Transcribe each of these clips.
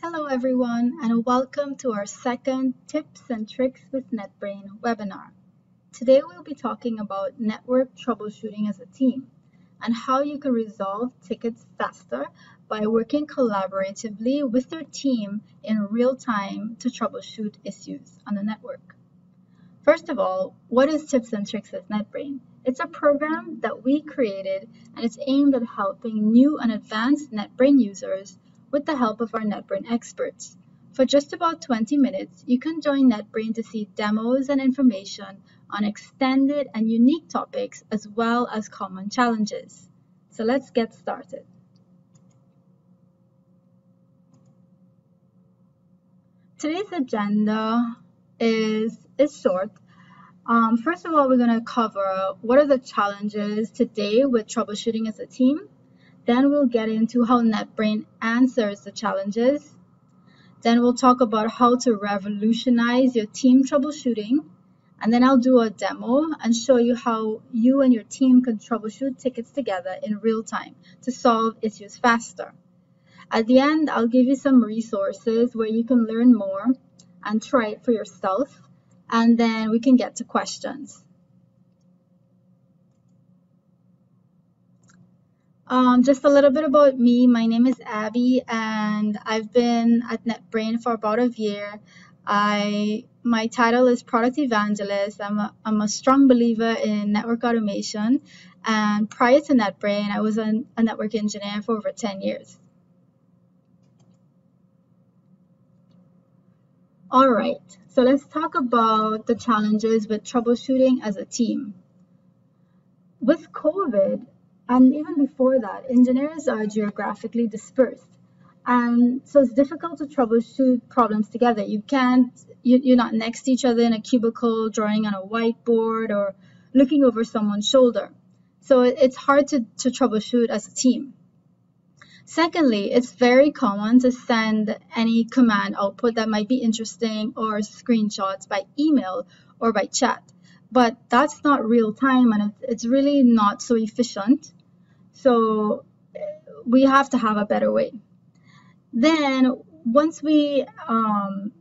Hello everyone, and welcome to our second Tips and Tricks with NetBrain webinar. Today we'll be talking about network troubleshooting as a team and how you can resolve tickets faster by working collaboratively with your team in real time to troubleshoot issues on the network. First of all, what is Tips and Tricks with NetBrain? It's a program that we created and it's aimed at helping new and advanced NetBrain users with the help of our NetBrain experts. For just about 20 minutes, you can join NetBrain to see demos and information on extended and unique topics as well as common challenges. So let's get started. Today's agenda is short. First of all, we're going to cover what are the challenges today with troubleshooting as a team. Then we'll get into how NetBrain answers the challenges. Then we'll talk about how to revolutionize your team troubleshooting. And then I'll do a demo and show you how you and your team can troubleshoot tickets together in real time to solve issues faster. At the end, I'll give you some resources where you can learn more and try it for yourself. And then we can get to questions. Just a little bit about me. My name is Abby and I've been at NetBrain for about a year. My title is Product Evangelist. I'm a strong believer in network automation, and prior to NetBrain, I was a network engineer for over 10 years. All right, so let's talk about the challenges with troubleshooting as a team. With COVID, and even before that, engineers are geographically dispersed. And so it's difficult to troubleshoot problems together. You're not next to each other in a cubicle, drawing on a whiteboard or looking over someone's shoulder. So it's hard to troubleshoot as a team. Secondly, it's very common to send any command output that might be interesting or screenshots by email or by chat. But that's not real time, and it's really not so efficient. So we have to have a better way. Then once we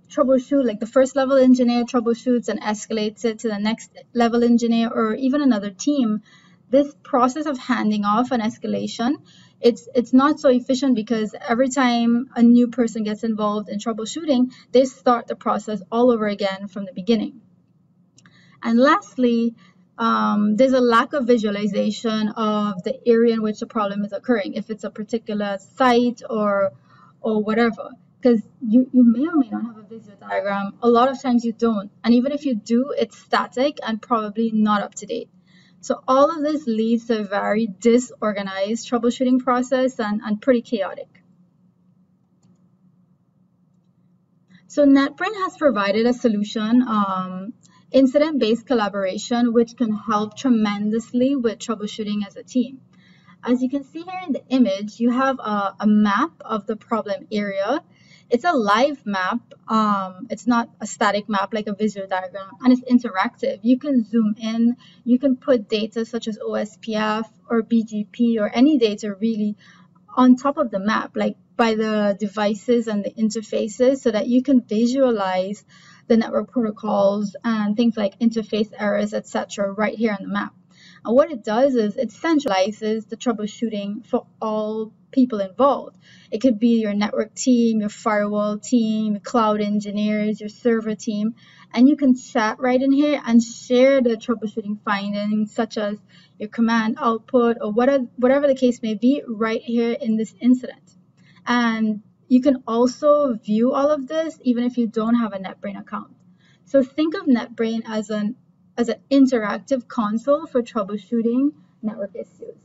troubleshoot, like the first level engineer troubleshoots and escalates it to the next level engineer or even another team, this process of handing off an escalation, it's not so efficient because every time a new person gets involved in troubleshooting, they start the process all over again from the beginning. And lastly, there's a lack of visualization of the area in which the problem is occurring, if it's a particular site or whatever, because you may or may not have a visual diagram. A lot of times you don't. And even if you do, it's static and probably not up to date. So all of this leads to a very disorganized troubleshooting process and pretty chaotic. So NetBrain has provided a solution, incident-based collaboration, which can help tremendously with troubleshooting as a team. As you can see here in the image, you have a map of the problem area. It's a live map. It's not a static map like a visual diagram, and it's interactive. You can zoom in. You can put data such as OSPF or BGP or any data really on top of the map, like by the devices and the interfaces, so that you can visualize the network protocols and things like interface errors, etc., right here on the map. And what it does is it centralizes the troubleshooting for all people involved. It could be your network team, your firewall team, your cloud engineers, your server team, and you can chat right in here and share the troubleshooting findings, such as your command output or whatever the case may be, right here in this incident. And you can also view all of this even if you don't have a NetBrain account. So think of NetBrain as an interactive console for troubleshooting network issues.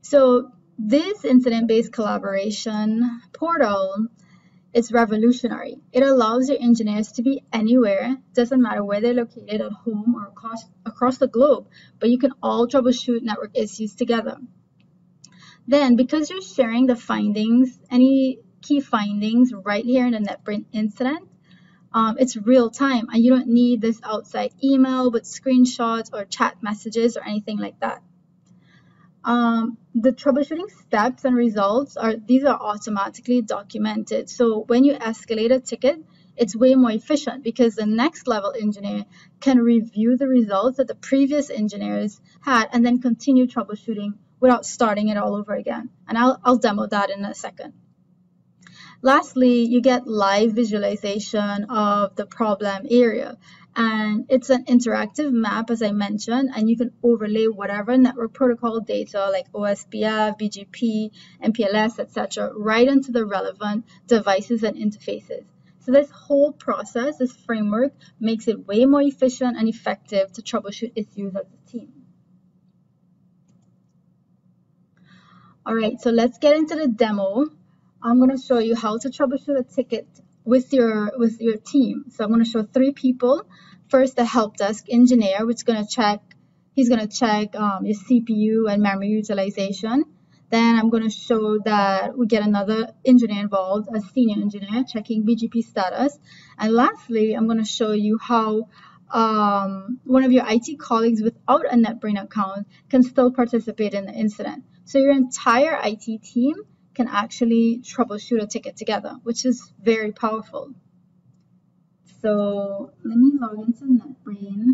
So this incident-based collaboration portal is revolutionary. It allows your engineers to be anywhere, doesn't matter where they're located, at home or across the globe, but you can all troubleshoot network issues together. Then, because you're sharing the findings, any key findings right here in the NetBrain incident, it's real time and you don't need this outside email with screenshots or chat messages or anything like that. The troubleshooting steps and results are automatically documented. So when you escalate a ticket, it's way more efficient because the next level engineer can review the results that the previous engineers had and then continue troubleshooting without starting it all over again. And I'll demo that in a second. Lastly, you get live visualization of the problem area. And it's an interactive map, as I mentioned, and you can overlay whatever network protocol data like OSPF, BGP, MPLS, etc., right into the relevant devices and interfaces. So this whole process, this framework, makes it way more efficient and effective to troubleshoot issues as a team. All right, so let's get into the demo. I'm going to show you how to troubleshoot a ticket with your team. So I'm going to show three people. First, the help desk engineer, which is going to check. He's going to check your CPU and memory utilization. Then I'm going to show that we get another engineer involved, a senior engineer, checking BGP status. And lastly, I'm going to show you how one of your IT colleagues without a NetBrain account can still participate in the incident. So your entire IT team can actually troubleshoot a ticket together, which is very powerful. So let me log into NetBrain.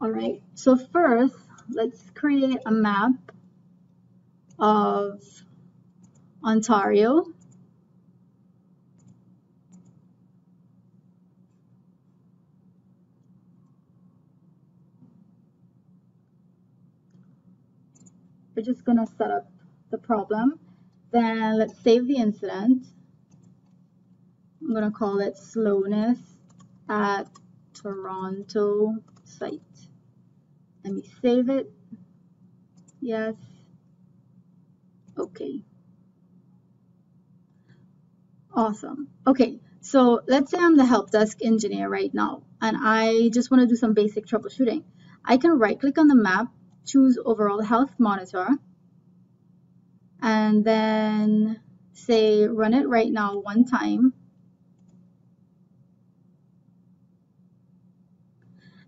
All right, so first, let's create a map of Ontario. We're just going to set up the problem. Then let's save the incident. I'm going to call it slowness at Toronto site. Let me save it. Yes. Okay. Awesome. Okay, so let's say I'm the help desk engineer right now, and I just want to do some basic troubleshooting. I can right-click on the map, choose overall health monitor, and then say run it right now one time.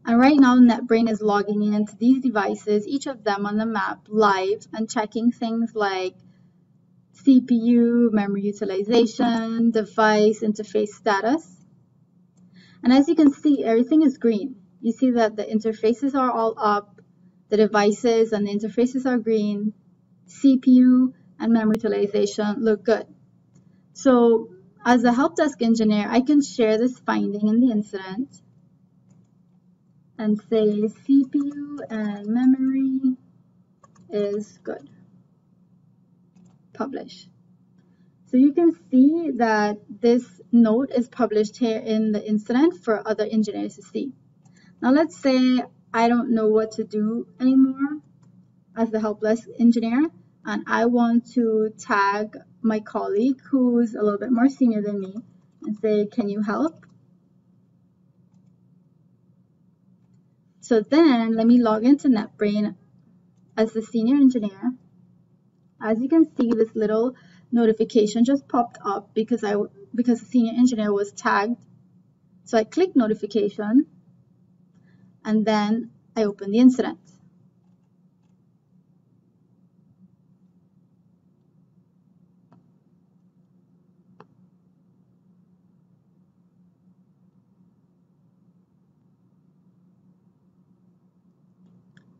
And right now, NetBrain is logging into these devices, each of them on the map, live, and checking things like CPU, memory utilization, device interface status. And as you can see, everything is green. You see that the interfaces are all up, the devices and the interfaces are green, CPU and memory utilization look good. So as a help desk engineer, I can share this finding in the incident and say CPU and memory is good. Publish. So you can see that this note is published here in the incident for other engineers to see. Now let's say I don't know what to do anymore as the helpless engineer, and I want to tag my colleague who's a little bit more senior than me and say, can you help? So then let me log into NetBrain as the senior engineer. As you can see, this little notification just popped up because the senior engineer was tagged. So I click notification and then I open the incident.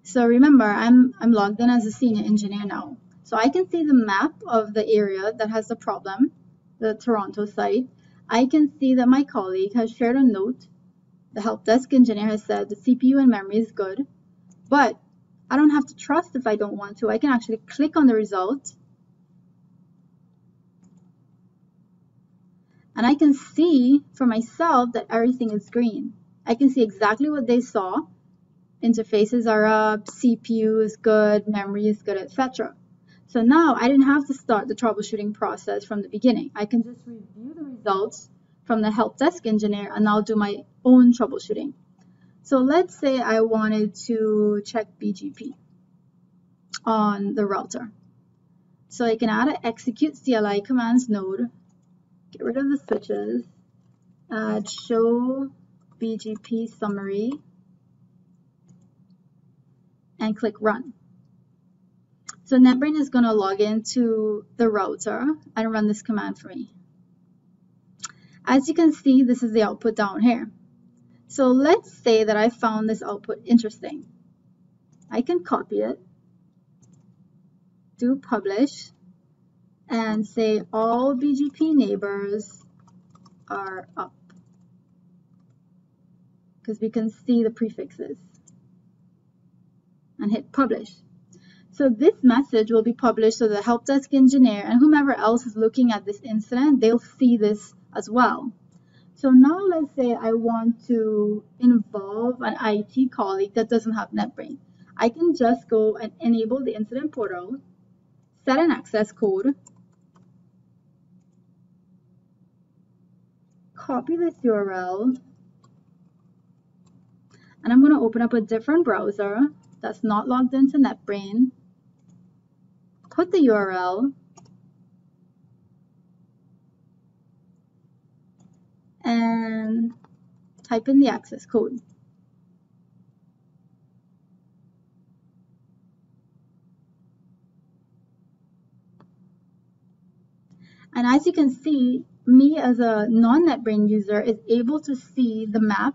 So remember, I'm logged in as a senior engineer now. So I can see the map of the area that has the problem, the Toronto site. I can see that my colleague has shared a note. The help desk engineer has said the CPU and memory is good, but I don't have to trust if I don't want to. I can actually click on the result. And I can see for myself that everything is green. I can see exactly what they saw. Interfaces are up, CPU is good, memory is good, etc. So now I didn't have to start the troubleshooting process from the beginning. I can just review the results from the help desk engineer and I'll do my own troubleshooting. So let's say I wanted to check BGP on the router. So I can add an execute CLI commands node, get rid of the switches, add show BGP summary, and click Run. So NetBrain is going to log into the router and run this command for me. As you can see, this is the output down here. So let's say that I found this output interesting. I can copy it, do publish, and say all BGP neighbors are up, because we can see the prefixes, and hit publish. So this message will be published so the help desk engineer and whomever else is looking at this incident, they'll see this as well. So now let's say I want to involve an IT colleague that doesn't have NetBrain. I can just go and enable the incident portal, set an access code, copy this URL, and I'm going to open up a different browser that's not logged into NetBrain. Put the URL and type in the access code. And as you can see, me as a non-NetBrain user is able to see the map.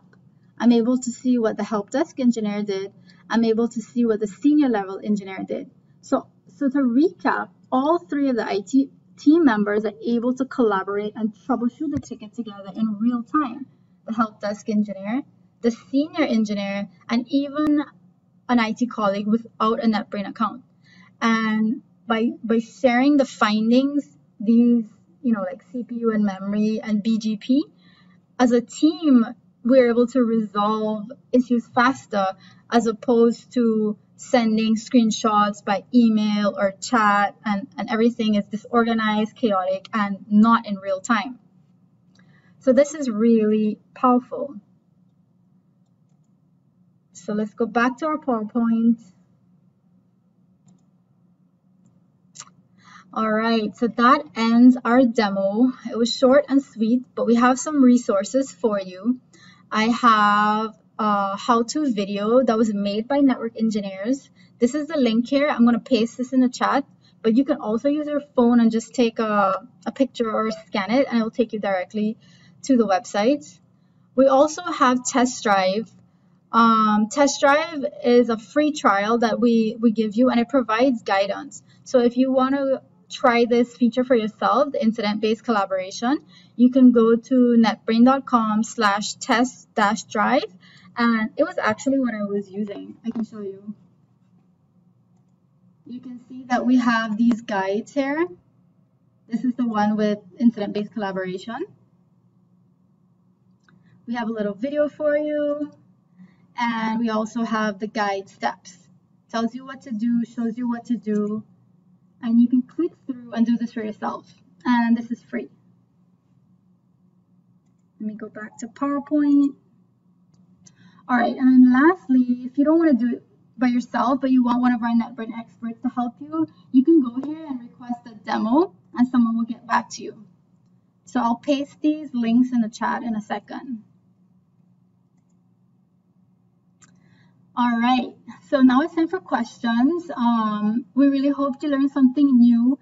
I'm able to see what the help desk engineer did. I'm able to see what the senior level engineer did. So to recap, all three of the IT team members are able to collaborate and troubleshoot the ticket together in real time. The help desk engineer, the senior engineer, and even an IT colleague without a NetBrain account. And by sharing the findings, these, like CPU and memory and BGP, as a team, we're able to resolve issues faster as opposed to sending screenshots by email or chat, and everything is disorganized, chaotic, and not in real time. So this is really powerful. So let's go back to our PowerPoint. All right, so that ends our demo. It was short and sweet, but we have some resources for you. I have a how-to video that was made by network engineers. This is the link here. I'm going to paste this in the chat, but you can also use your phone and just take a picture or scan it, and it will take you directly to the website. We also have Test Drive. Test Drive is a free trial that we give you, and it provides guidance. So if you want to try this feature for yourself, the incident-based collaboration, you can go to netbrain.com/test-drive, and it was actually what I was using. I can show you. You can see that we have these guides here. This is the one with incident-based collaboration. We have a little video for you, and we also have the guide steps. Tells you what to do, shows you what to do, and you can click through and do this for yourself. And this is free. Let me go back to PowerPoint. All right, and then lastly, if you don't want to do it by yourself, but you want one of our NetBrain experts to help you, you can go here and request a demo, and someone will get back to you. So I'll paste these links in the chat in a second. All right, so now it's time for questions. We really hope you learned something new.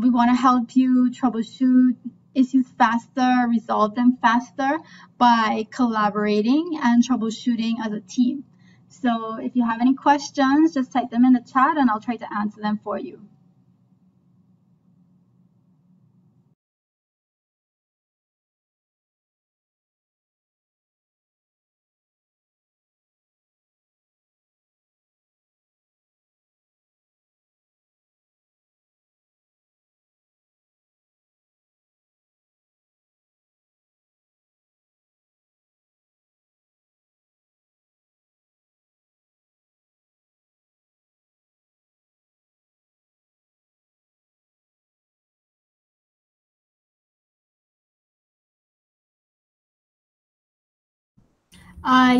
We want to help you troubleshoot issues faster, resolve them faster by collaborating and troubleshooting as a team. So if you have any questions, just type them in the chat and I'll try to answer them for you.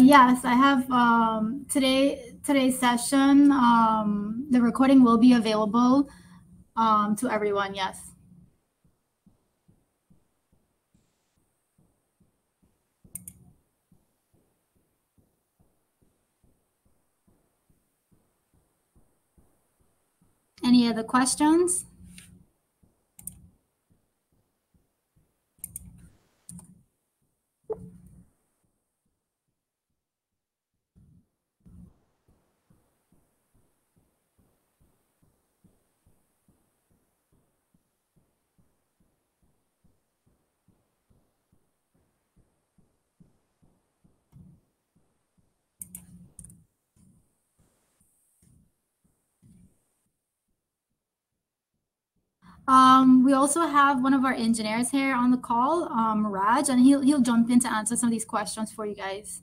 Yes, I have today's session. The recording will be available to everyone, yes. Any other questions? We also have one of our engineers here on the call, Raj, and he'll jump in to answer some of these questions for you guys.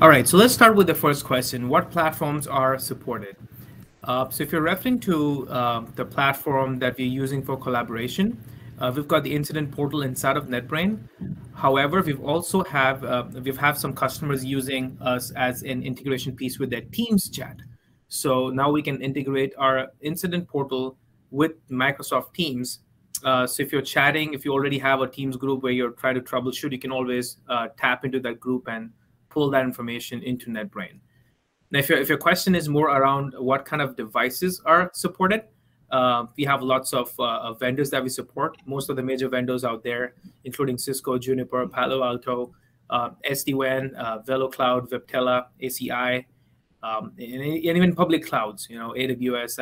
All right, so let's start with the first question. What platforms are supported? So if you're referring to the platform that we're using for collaboration, we've got the incident portal inside of NetBrain. However, we've also have some customers using us as an integration piece with their Teams chat. So now we can integrate our incident portal with Microsoft Teams. So if you're chatting, if you already have a Teams group where you're trying to troubleshoot, you can always tap into that group and pull that information into NetBrain. Now, if your question is more around what kind of devices are supported, we have lots of vendors that we support. Most of the major vendors out there, including Cisco, Juniper, Palo Alto, SD-WAN, VeloCloud, Viptela, ACI, and even public clouds, you know, AWS,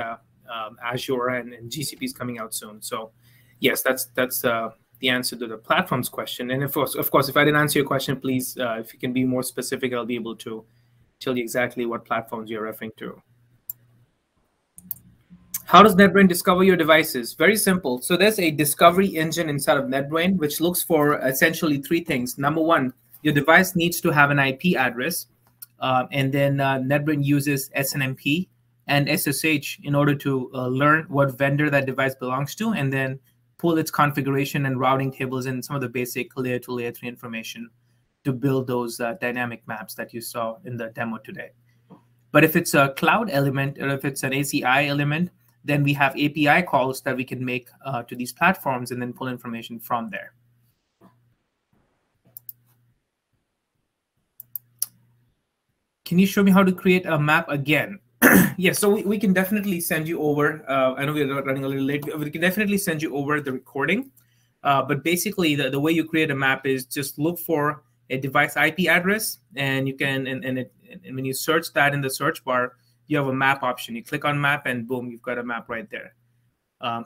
Azure, and GCP is coming out soon. So, yes, that's the answer to the platforms question. And of course, if I didn't answer your question, please, if you can be more specific, I'll be able to tell you exactly what platforms you're referring to. How does NetBrain discover your devices? Very simple. So there's a discovery engine inside of NetBrain, which looks for essentially three things. Number one, your device needs to have an IP address. And then NetBrain uses SNMP and SSH in order to learn what vendor that device belongs to, and then pull its configuration and routing tables and some of the basic layer 2, layer 3 information to build those dynamic maps that you saw in the demo today. But if it's a cloud element or if it's an ACI element, then we have API calls that we can make to these platforms and then pull information from there. Can you show me how to create a map again? Yes, so we can definitely send you over. I know we're running a little late. We can definitely send you over the recording. But basically, the way you create a map is just look for a device IP address, and you can, and when you search that in the search bar, you have a map option. You click on map, and boom, you've got a map right there.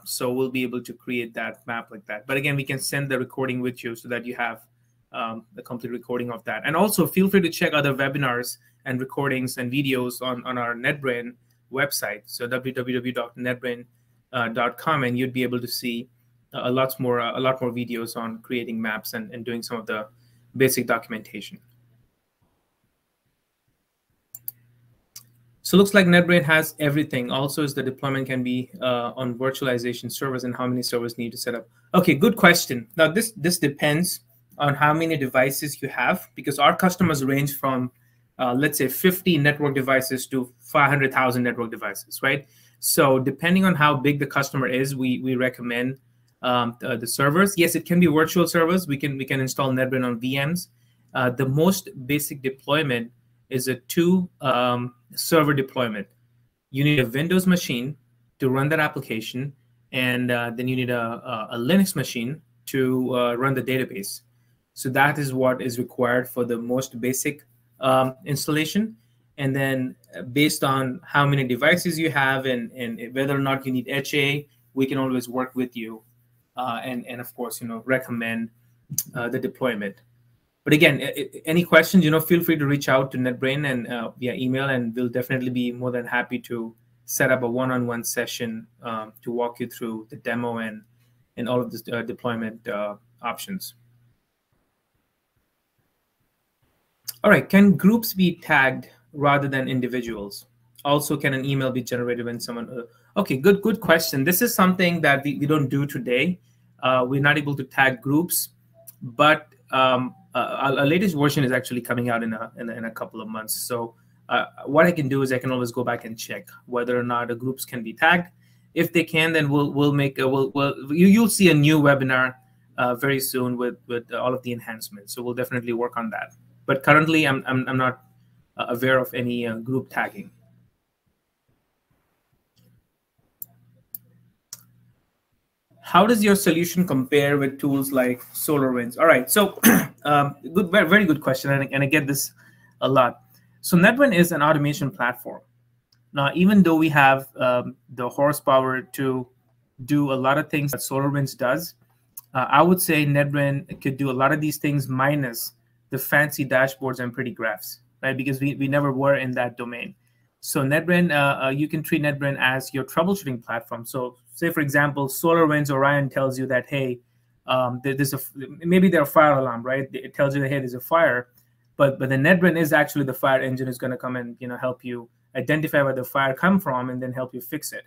So we'll be able to create that map like that. But again, we can send the recording with you so that you have a complete recording of that. And also, feel free to check other webinars and recordings and videos on our NetBrain website, so www.netbrain.com, and you'd be able to see a lot more videos on creating maps and doing some of the basic documentation. So it looks like NetBrain has everything. Also, is the deployment can be on virtualization servers, and how many servers need to set up? Okay, good question. Now this depends on how many devices you have, because our customers range from let's say 50 network devices to 500,000 network devices, right? So depending on how big the customer is, we recommend the servers. Yes, it can be virtual servers. We can install NetBrain on VMs. The most basic deployment is a 2 server deployment. You need a Windows machine to run that application, and then you need a Linux machine to run the database. So that is what is required for the most basic installation. And then based on how many devices you have and whether or not you need HA, we can always work with you. And of course, you know, recommend the deployment. But again, any questions, you know, feel free to reach out to NetBrain and via email, and we'll definitely be more than happy to set up a one-on-one session to walk you through the demo and all of the deployment options. All right, can groups be tagged rather than individuals? Also, can an email be generated when someone? Okay, good question. This is something that we don't do today. We're not able to tag groups, but our latest version is actually coming out in a couple of months. So what I can do is I can always go back and check whether or not the groups can be tagged. if they can, then we'll make a, you'll see a new webinar very soon with all of the enhancements. So we'll definitely work on that. But currently, I'm not aware of any group tagging. How does your solution compare with tools like SolarWinds? All right, so good, very good question, and I get this a lot. So NetBrain is an automation platform. Now, even though we have the horsepower to do a lot of things that SolarWinds does, I would say NetBrain could do a lot of these things minus the fancy dashboards and pretty graphs, right? Because we never were in that domain. So NetBrain, you can treat NetBrain as your troubleshooting platform. So say, for example, SolarWinds Orion tells you that, hey, maybe there's a fire alarm, right? It tells you that, hey, there's a fire, but the NetBrain is actually the fire engine is going to come and help you identify where the fire come from and then help you fix it,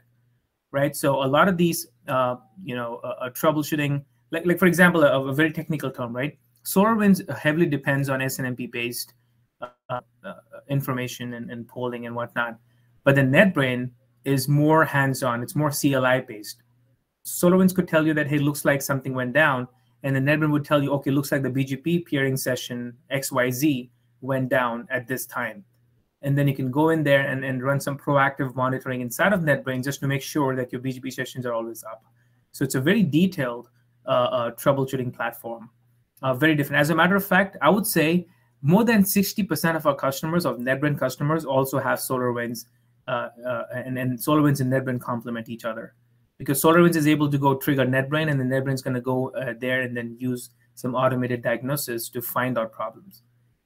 right? So a lot of these, troubleshooting, like for example, a very technical term, right? SolarWinds heavily depends on SNMP based information and polling and whatnot, but the NetBrain is more hands-on. It's more CLI based. SolarWinds could tell you that, hey, looks like something went down, and the NetBrain would tell you, okay, looks like the BGP peering session XYZ went down at this time, and then you can go in there and run some proactive monitoring inside of NetBrain just to make sure that your BGP sessions are always up. So it's a very detailed troubleshooting platform, very different. As a matter of fact, I would say more than 60% of our customers, of NetBrain customers, also have SolarWinds, and SolarWinds and NetBrain complement each other, because SolarWinds is able to go trigger NetBrain, and then NetBrain is going to go there and then use some automated diagnosis to find out problems.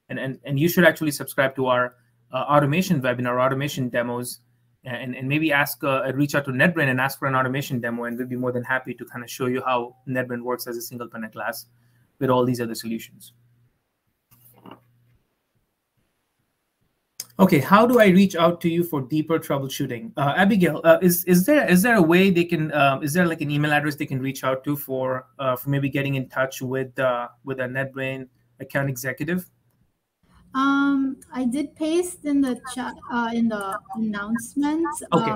And you should actually subscribe to our automation webinar, automation demos, and maybe ask, reach out to NetBrain and ask for an automation demo, and we'll be more than happy to kind of show you how NetBrain works as a single pane of glass with all these other solutions. Okay, how do I reach out to you for deeper troubleshooting? Abigail, is there a way they can, is there like an email address they can reach out to for maybe getting in touch with a NetBrain account executive? I did paste in the chat, in the announcements, okay,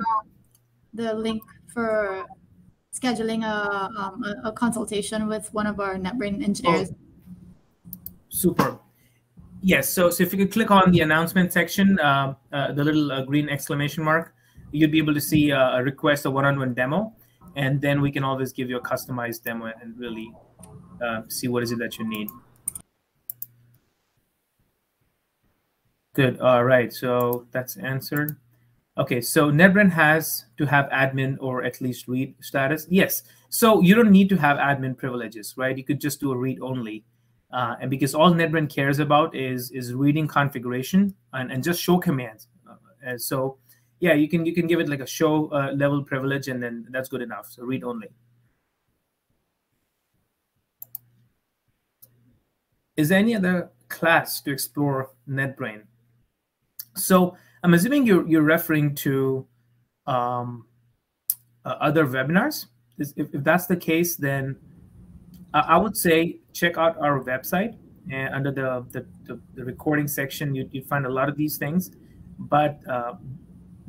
the link for scheduling a consultation with one of our NetBrain engineers. Oh, super. Yes, so if you could click on the announcement section, the little green exclamation mark, you'd be able to see a request, a one-on-one demo, and then we can always give you a customized demo and really see what is it that you need. Good, all right, so that's answered. Okay, so NetBrain has to have admin or at least read status. Yes, so you don't need to have admin privileges, right? You could just do a read only. And because all NetBrain cares about is reading configuration and just show commands, and so yeah, you can give it like a show level privilege, and then that's good enough. So read only. Is there any other class to explore NetBrain? So I'm assuming you're referring to other webinars. If that's the case, then I would say check out our website, and under the recording section, you find a lot of these things. But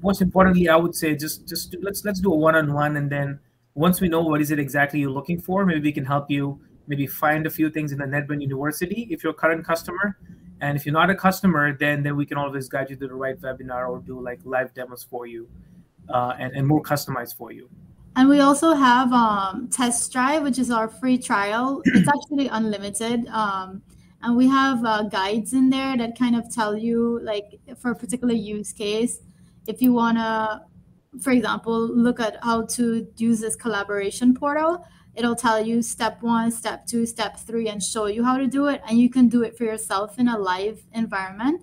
most importantly, I would say just let's do a one-on-one, and then once we know what is it exactly you're looking for, maybe we can help you maybe find a few things in the NetBrain University if you're a current customer, and if you're not a customer, then we can always guide you to the right webinar or do like live demos for you, and more customized for you. And we also have Test Drive, which is our free trial. It's actually unlimited. And we have guides in there that kind of tell you, like, for a particular use case, if you want to, for example, look at how to use this collaboration portal, it'll tell you step one, step two, step three, and show you how to do it. And you can do it for yourself in a live environment.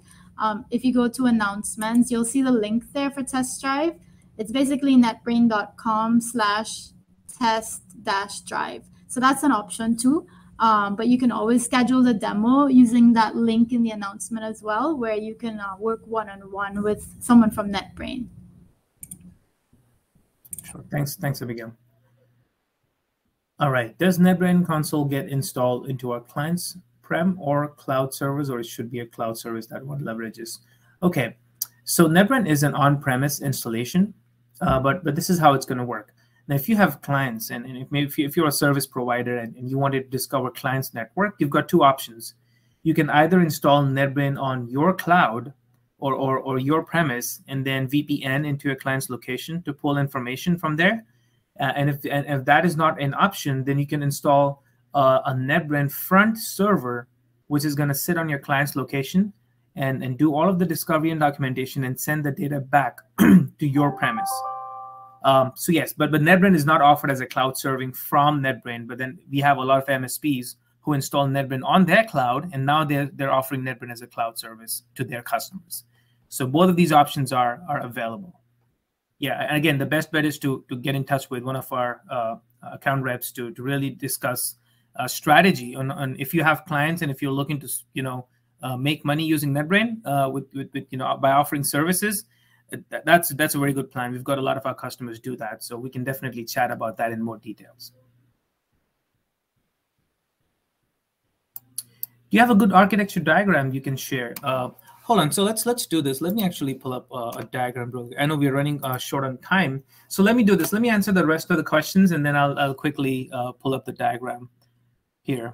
If you go to announcements, you'll see the link there for Test Drive. It's basically netbrain.com/test-drive. So that's an option too, but you can always schedule the demo using that link in the announcement as well, where you can work one-on-one with someone from NetBrain. Sure, thanks Abigail. All right, does NetBrain console get installed into our client's prem or cloud service, or it should be a cloud service that one leverages? Okay, so NetBrain is an on-premise installation. But this is how it's going to work. Now, if you have clients, and if you're a service provider and you want to discover clients' network, you've got two options. You can either install NetBrain on your cloud or your premise, and then VPN into your client's location to pull information from there. And if that is not an option, then you can install a NetBrain front server, which is going to sit on your client's location and do all of the discovery and documentation and send the data back to your premise. So yes, but NetBrain is not offered as a cloud serving from NetBrain, but then we have a lot of MSPs who install NetBrain on their cloud, and now they're offering NetBrain as a cloud service to their customers. So both of these options are available. Yeah, and again, the best bet is to get in touch with one of our account reps to really discuss strategy on if you have clients and if you're looking to make money using NetBrain by offering services. That's a very good plan. We've got a lot of our customers do that, so we can definitely chat about that in more details. Do you have a good architecture diagram you can share? Hold on, so let's do this. Let me actually pull up a diagram. I know we're running short on time, so let me do this. Let me answer the rest of the questions, and then I'll quickly pull up the diagram here.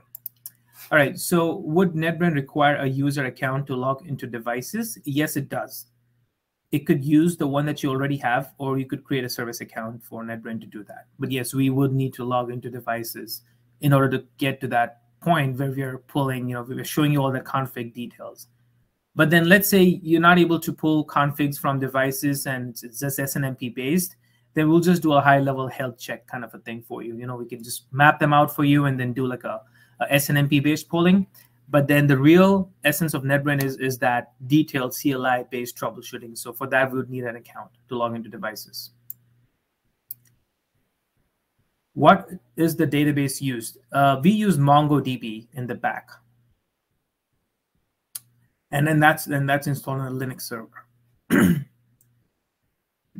All right, so would NetBrain require a user account to log into devices? Yes, it does. It could use the one that you already have, or you could create a service account for NetBrain to do that. But yes, we would need to log into devices in order to get to that point where we are pulling, we were showing you all the config details. But then let's say you're not able to pull configs from devices and it's just SNMP based, then we'll just do a high level health check kind of a thing for you. We can just map them out for you and then do like a SNMP based polling. But then the real essence of NetBrain is that detailed CLI-based troubleshooting. So for that, we would need an account to log into devices. What is the database used? We use MongoDB in the back. And then that's installed on a Linux server.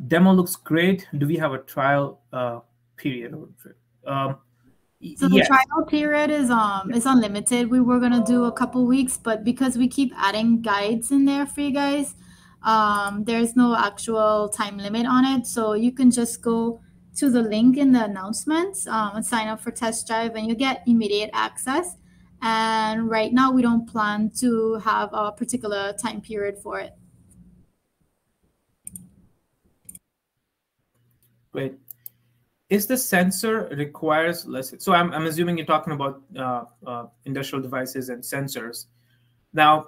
Demo looks great. Do we have a trial period? So the trial period is unlimited. We were gonna do a couple weeks, but because we keep adding guides in there for you guys, there's no actual time limit on it. So you can just go to the link in the announcements and sign up for test drive, and you get immediate access. And right now, we don't plan to have a particular time period for it. Great. Is the sensor requires less? So I'm assuming you're talking about industrial devices and sensors. Now,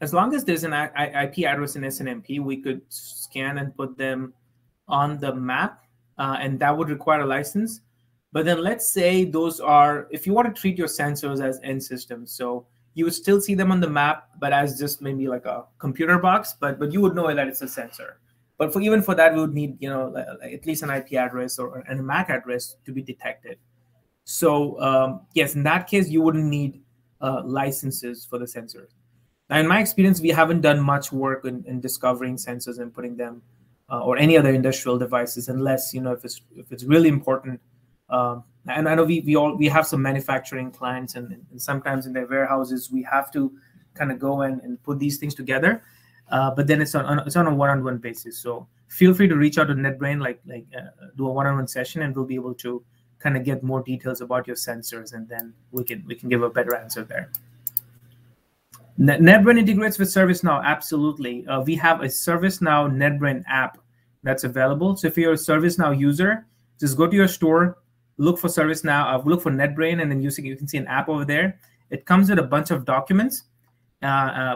as long as there's an IP address in SNMP, we could scan and put them on the map, and that would require a license. But then let's say those are, if you want to treat your sensors as end systems, so you would still see them on the map, but as just maybe like a computer box, but you would know that it's a sensor. But even for that, we would need at least an IP address or a MAC address to be detected. So yes, in that case, you wouldn't need licenses for the sensors. Now, in my experience, we haven't done much work in discovering sensors and putting them or any other industrial devices, unless if it's really important. And I know we have some manufacturing clients, and sometimes in their warehouses we have to kind of go and put these things together. But then it's on a one-on-one basis. So feel free to reach out to NetBrain, do a one-on-one session, and we'll be able to kind of get more details about your sensors, and then we can give a better answer there. NetBrain integrates with ServiceNow, absolutely. We have a ServiceNow NetBrain app that's available. So if you're a ServiceNow user, just go to your store, look for ServiceNow, look for NetBrain, and then you can see an app over there. It comes with a bunch of documents,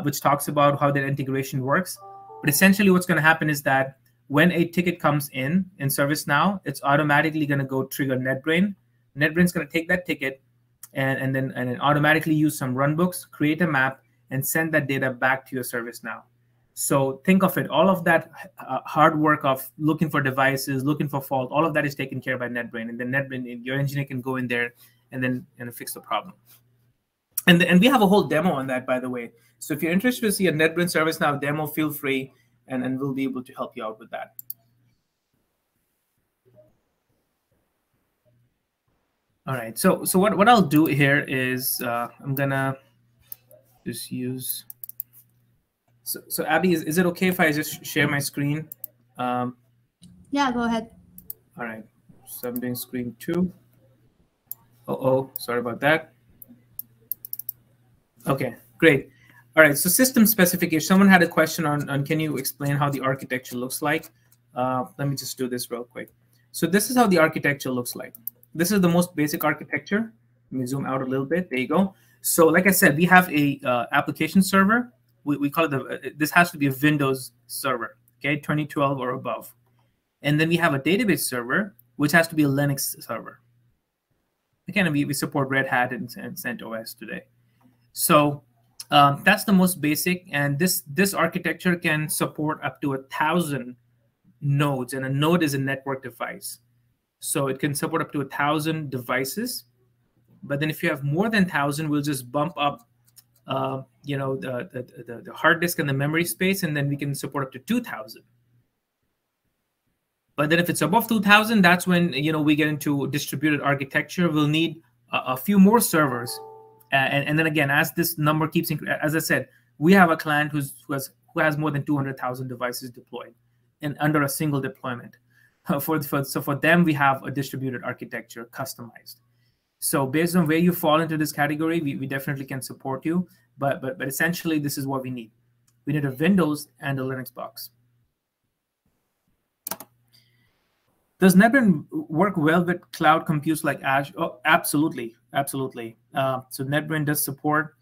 which talks about how that integration works. But essentially what's going to happen is that when a ticket comes in ServiceNow, it's automatically going to go trigger NetBrain. NetBrain's going to take that ticket and then automatically use some runbooks, create a map, and send that data back to your ServiceNow. So think of it, all of that hard work of looking for devices, looking for fault, all of that is taken care of by NetBrain. And then NetBrain, your engineer can go in there and fix the problem. And we have a whole demo on that, by the way. So if you're interested to see a NetBrain ServiceNow demo, feel free, and we'll be able to help you out with that. All right, so what I'll do here is I'm gonna just use, so Abby, is it okay if I just share my screen? Yeah, go ahead. All right, submitting screen two. Uh-oh, sorry about that. Okay, great. All right, so system specification. Someone had a question on can you explain how the architecture looks like? Let me just do this real quick. So this is how the architecture looks like. This is the most basic architecture. Let me zoom out a little bit. There you go. So like I said, we have a application server. We call it this has to be a Windows server, okay, 2012 or above. And then we have a database server, which has to be a Linux server. Again, we support Red Hat and CentOS today. So that's the most basic, and this architecture can support up to 1,000 nodes, and a node is a network device. So it can support up to 1,000 devices. But then if you have more than 1,000, we'll just bump up the hard disk and the memory space, and then we can support up to 2,000. But then if it's above 2,000, that's when we get into distributed architecture. We'll need a few more servers. And then again, as this number keeps increasing, as I said, we have a client who has more than 200,000 devices deployed and under a single deployment. So for them, we have a distributed architecture customized. So based on where you fall into this category, we definitely can support you. But essentially, this is what we need. We need a Windows and a Linux box. Does NetBrain work well with cloud computes like Azure? Oh, absolutely, absolutely. So NetBrain does support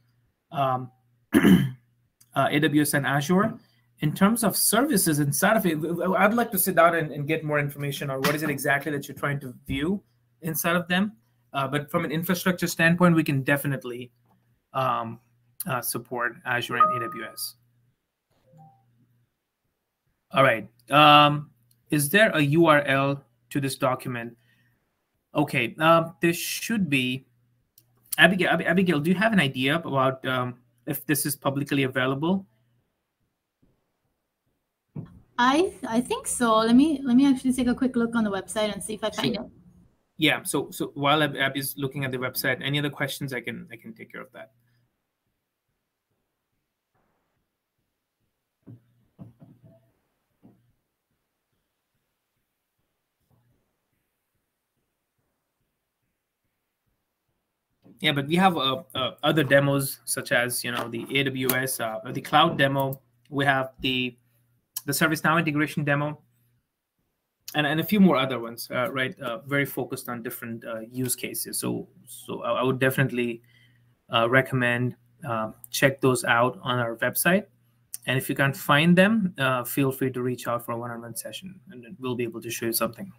AWS and Azure. In terms of services inside of it, I'd like to sit down and get more information on what is it exactly that you're trying to view inside of them. But from an infrastructure standpoint, we can definitely support Azure and AWS. All right. Is there a URL to this document? Okay, there should be. Abigail, do you have an idea about if this is publicly available? I think so. Let me actually take a quick look on the website and see if I find it. Yeah. So while Abby's looking at the website, any other questions? I can take care of that. Yeah, but we have other demos such as the AWS, the cloud demo. We have the ServiceNow integration demo, and a few more other ones, right? Very focused on different use cases. So I would definitely recommend check those out on our website. And if you can't find them, feel free to reach out for a one-on-one session, and we'll be able to show you something.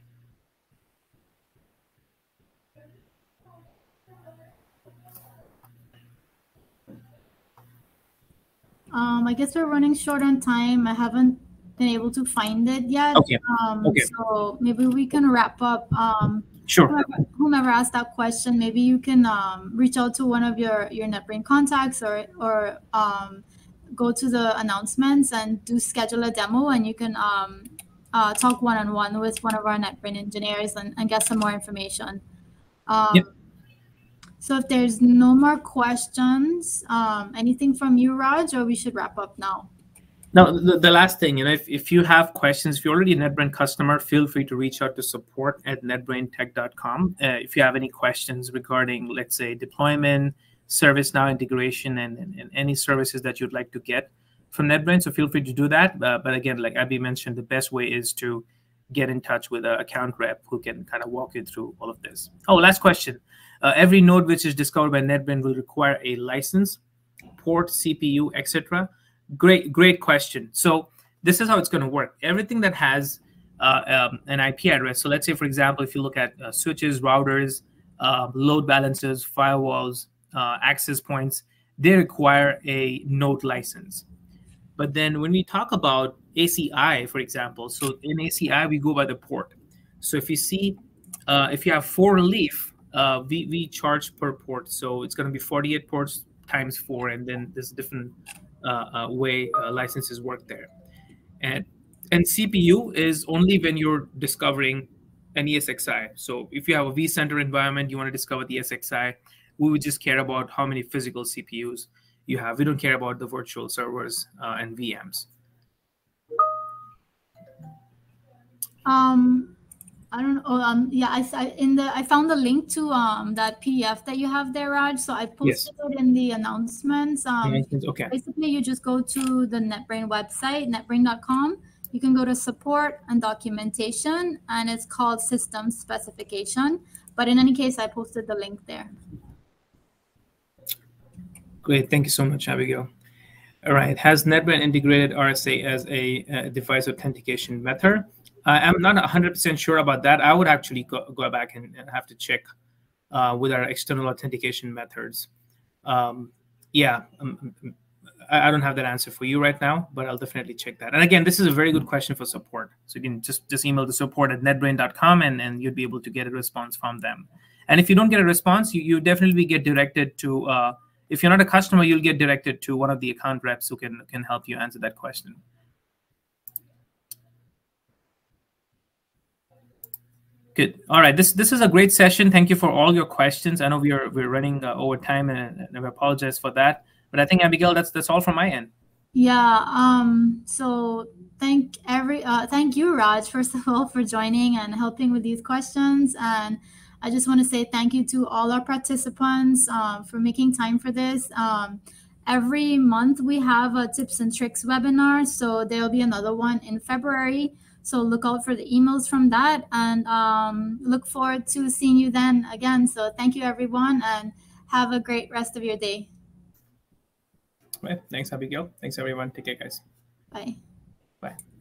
I guess we're running short on time. I haven't been able to find it yet. Okay. So maybe we can wrap up. Sure. Whomever asked that question, maybe you can reach out to one of your NetBrain contacts or go to the announcements and schedule a demo, and you can talk one-on-one with one of our NetBrain engineers and get some more information. Yep. So if there's no more questions, anything from you, Raj, or we should wrap up now? No, the last thing, if you have questions, if you're already a NetBrain customer, feel free to reach out to support@netbraintech.com. If you have any questions regarding, let's say, deployment, ServiceNow integration, and any services that you'd like to get from NetBrain, so feel free to do that. But again, like Abby mentioned, the best way is to get in touch with an account rep who can kind of walk you through all of this. Oh, last question. Every node which is discovered by NetBrain will require a license, port, CPU, etc. Great question. So this is how it's going to work. Everything that has an IP address. So let's say, for example, if you look at switches, routers, load balancers, firewalls, access points, they require a node license. But then when we talk about ACI, for example, so in ACI, we go by the port. So if you see, if you have 4 leaf, we charge per port, so it's going to be 48 ports times 4, and then there's a different way licenses work there. And CPU is only when you're discovering an ESXi. So if you have a vCenter environment, you want to discover the ESXi, we would just care about how many physical CPUs you have. We don't care about the virtual servers and VMs. I don't know. Yeah, I found the link to that PDF that you have there, Raj. So I posted it in the announcements. Okay. Basically, you just go to the NetBrain website, netbrain.com. You can go to support and documentation, and it's called system specification. But in any case, I posted the link there. Great. Thank you so much, Abigail. All right. Has NetBrain integrated RSA as a device authentication method? I'm not 100% sure about that. I would actually go back and have to check with our external authentication methods. I don't have that answer for you right now, but I'll definitely check that. And again, this is a very good question for support. So you can just email the support@netbrain.com, and you'd be able to get a response from them. And if you don't get a response, you definitely get directed to, if you're not a customer, you'll get directed to one of the account reps who can help you answer that question. Good. All right. This is a great session. Thank you for all your questions. I know we're running over time, and I apologize for that. But I think, Abigail, that's all from my end. Yeah. So thank you, Raj, first of all, for joining and helping with these questions. And I just want to say thank you to all our participants for making time for this. Every month we have a tips and tricks webinar, so there'll be another one in February. So look out for the emails from that, and look forward to seeing you then again. So thank you, everyone, and have a great rest of your day. All right. Thanks, Abigail. Thanks, everyone. Take care, guys. Bye. Bye.